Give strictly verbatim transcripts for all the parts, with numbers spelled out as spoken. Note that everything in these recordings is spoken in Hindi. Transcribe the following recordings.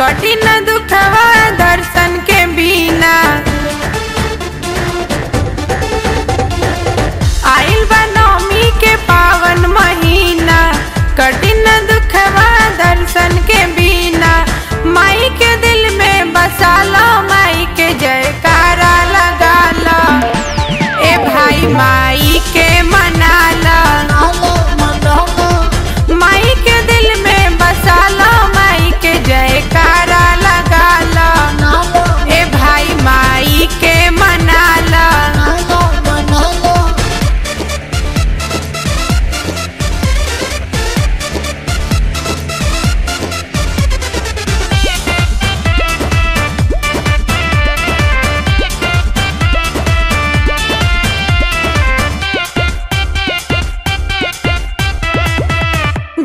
कठिन दुखवा दर्शन के बिना आइल बा नवमी के पावन महीना। कठिन दुखवा दर्शन के बिना माई के दिल में बसा लो, माई के जयकारा लगा लो, ए भाई माई के मना लो। माई के दिल में बसा लो, माई के जयकारा लगा लो, ए भाई माई के मना लो।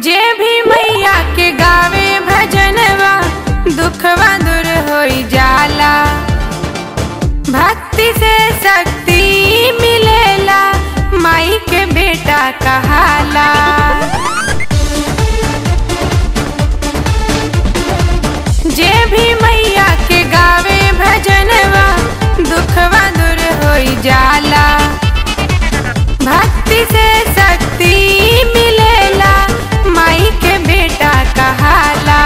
जे भी मैया के गावे भजनवा दुखवा दूर होई जाला, भक्ति से शक्ति मिलेला, माई के बेटा कहाला। जे भी मैया के गावे भजनवा दुखवा दूर होई जाला, भक्ति से शक्ति मिलेला, माई के बेटा कहाला।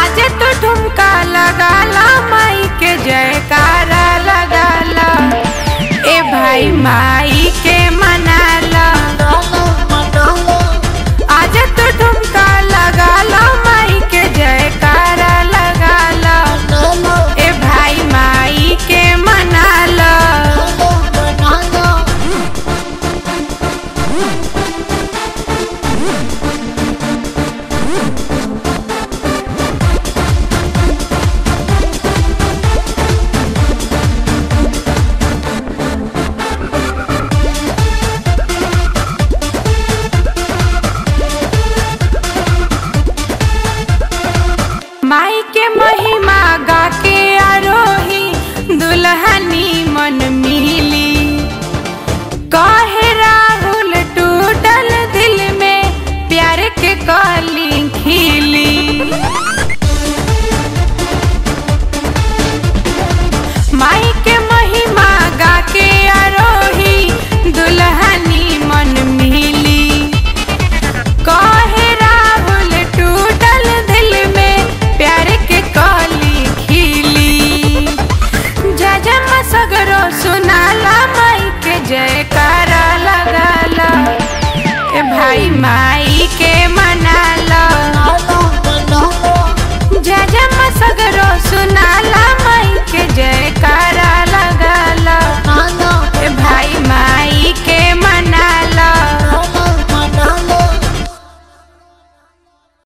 आज तो ठुमका लगा ला, माई के जयकारा लगा ला, ए भाई माई के मना ला। आज तो ठुमका लगा ला, माई के जयकारा लगा ला, ए भाई माई के मना ला। माई के महिमा गा के आरोही दुल्हनी मन मिली।